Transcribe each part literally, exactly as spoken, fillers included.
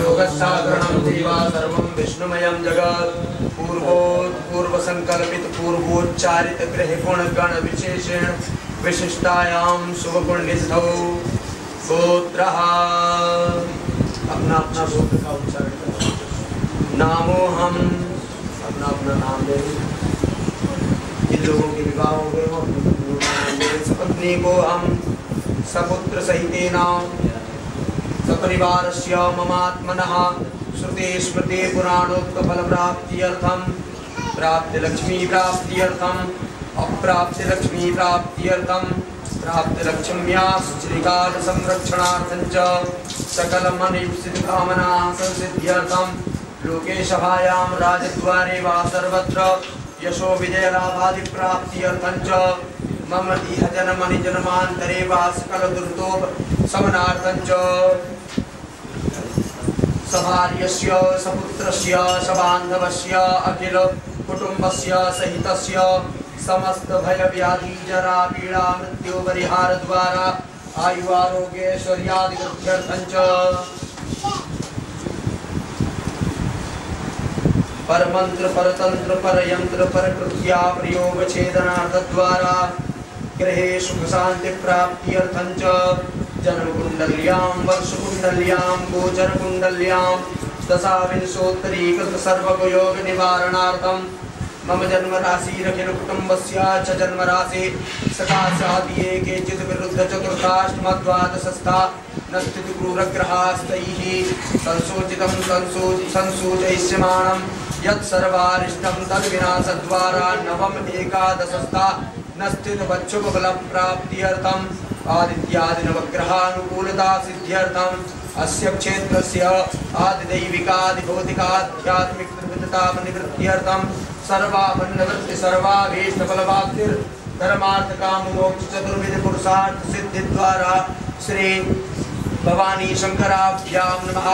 योगस्साधरणं जीवा सर्वं विष्णुमयं जगत् पूर्वोत् पूर्वसंकल्पित पूर्वोच्चारित ग्रहगुण गण विशेषेण विशिष्टायां शुभपुण्यस्थौ गोत्रः। अपना अपना गोत्र का उच्चारण करो। नामो हम अपना अपना नाम ले। जिन लोगों के विवाह हो गए हो पत्नी को हम सपुत्र सहित नाम सपरिवार ममात्मनः श्रुते स्मृते पुराणोक्तफल प्राप्त्यर्थं प्राप्तिलक्ष्मी प्राप्त्यर्थं अप्राप्तिलक्ष्मी प्राप्त्यर्थं प्राप्तिलक्ष्म्याश्रीकाल संरक्षणार्थं च सकलमनिप्सितकामनाः संसिद्ध्यर्थं लोकेशभायां राजद्वारे वा सर्वत्र यशो विजयलाभादि प्राप्त्यर्थं च मम इह जन्मनि जन्मान्तरे वा सकलदुर्गोपशमनार्थं च सभार्यस्य सपुत्रस्य सबान्धवस्य अखिल कुटुम्बस्य सहितस्य समस्त भय व्याधि जरा पीड़ा मृत्यु परिहार द्वारा आयु आरोग्य ऐश्वर्यादि अभ्यर्थं च परमंत्र परतंत्र परयंत्र परकृत्या प्रयोग छेदनार्थ द्वारा गृहे सुख शांति प्राप्त्यर्थं च जन्म कुंडल्यां वर्ष कुंडल्यां गोचर कुंडल्यां दशाविंशोत्तरीकृत सर्वयोग निवारणार्थं मम जन्म राशि अखिल कुटुम्बस्य च जन्म राशि सखा सादिये केचित् विरुद्ध चतुर्थाष्टम द्वादशस्था नस्तिति क्रूरग्रहास्तैः संसूचितं संसूचयिष्यमाणं यत् सर्वारिष्टं तद्विनाशद्वारा नवम एकादशस्था नस्तिति वक्षुपबलप्राप्त्यर्थं आदित्यादि नवग्रहानुकूलता सिद्ध्यर्थं अस्य क्षेत्रस्य आदिदैविकादि भौतिकाध्यात्मिक त्रिविधताम निवृत्त्यर्थं सर्वाभन्नवृत्ति सर्वाभीष्ट फलवाप्तिर धर्मार्थ काम मोक्ष चतुर्विध पुरुषार्थ सिद्धि द्वारा श्री भवानी शंकराभ्यां नमः।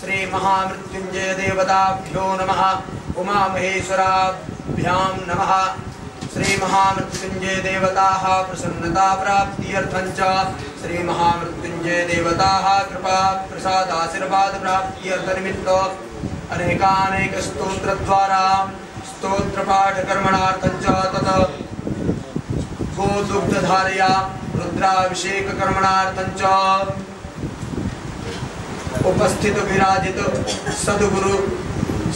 श्री महामृत्युंजय देवताभ्यो नमः। उमा महेश्वराभ्यां नमः। श्री महामृत्युंजय देवता प्रसन्नता प्राप्त्यर्थं च श्री महामृत्युंजय देवता कृपा प्रसाद आशीर्वाद प्राप्त्यर्थ निमित्त अनेकानेक स्तोत्र द्वारा स्तोत्र पाठ कर्मणार्थं च तत् गोदुग्ध धारया रुद्राभिषेक कर्मणार्थं च उपस्थित विराजित सद्गुरु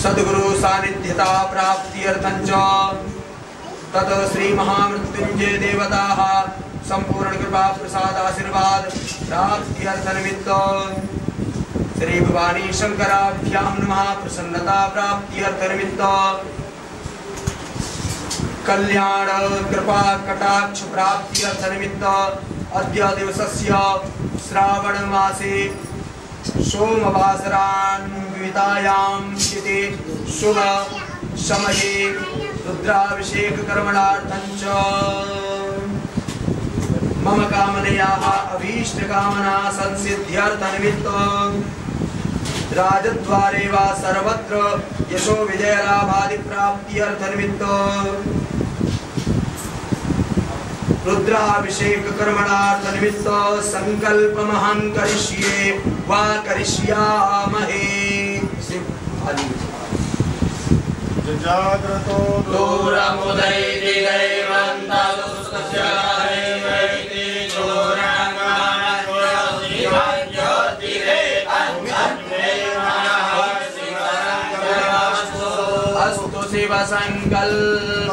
सद्गुरु सानिध्यता प्राप्त्यर्थं च तत श्री महामृत्युंजय देवता संपूर्ण कृपा प्रसाद आशीर्वाद प्राप्त्यर्थ निमित्त श्री भवानी शंकराभ्यां नमः। प्रसन्नता प्राप्त्यर्थ निमित्त कल्याण कृपा कटाक्ष प्राप्त्यर्थ निमित्त अद्य दिवसस्य श्रावण मासे सोमवासरान्वितायां स्थिते शुभ समये रुद्राभिषेक कर्मणार्थं च मम कामनयाः अभीष्ट कामना संसिद्ध्यर्थ निमित्तं राजद्वारे वा सर्वत्र यशो विजयलाभादि प्राप्त्यर्थ निमित्तं रुद्राभिषेक कर्मणार्थ निमित्तं संकल्पमहं करिष्ये वा करिष्यामहे। जाग्रतो दूरमुदैति दैवन्तदुष्टस्याहैवैति दूराङ्गान्योतिरेतन्मन्मेवाहसिवाङ्गमास्तु अस्तु शिवसङ्कल्प।